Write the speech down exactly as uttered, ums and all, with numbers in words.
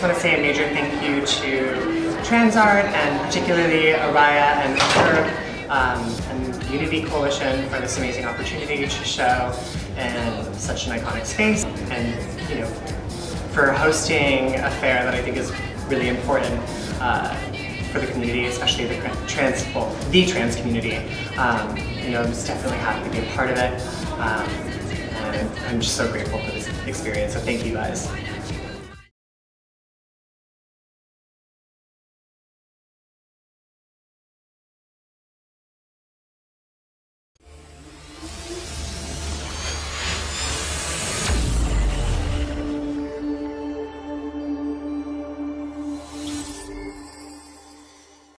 just want to say a major thank you to TransArt and particularly Araya and Kirk um, and the Unity Coalition for this amazing opportunity to show in such an iconic space, and you know, for hosting a fair that I think is really important uh, for the community, especially the trans well, the trans community. Um, you know, I'm just definitely happy to be a part of it. Um, and I'm just so grateful for this experience. So thank you guys.